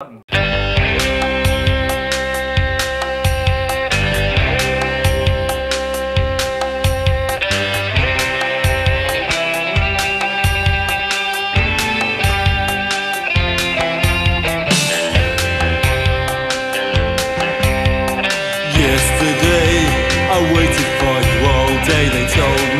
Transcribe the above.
Yesterday I waited for you all day, they told me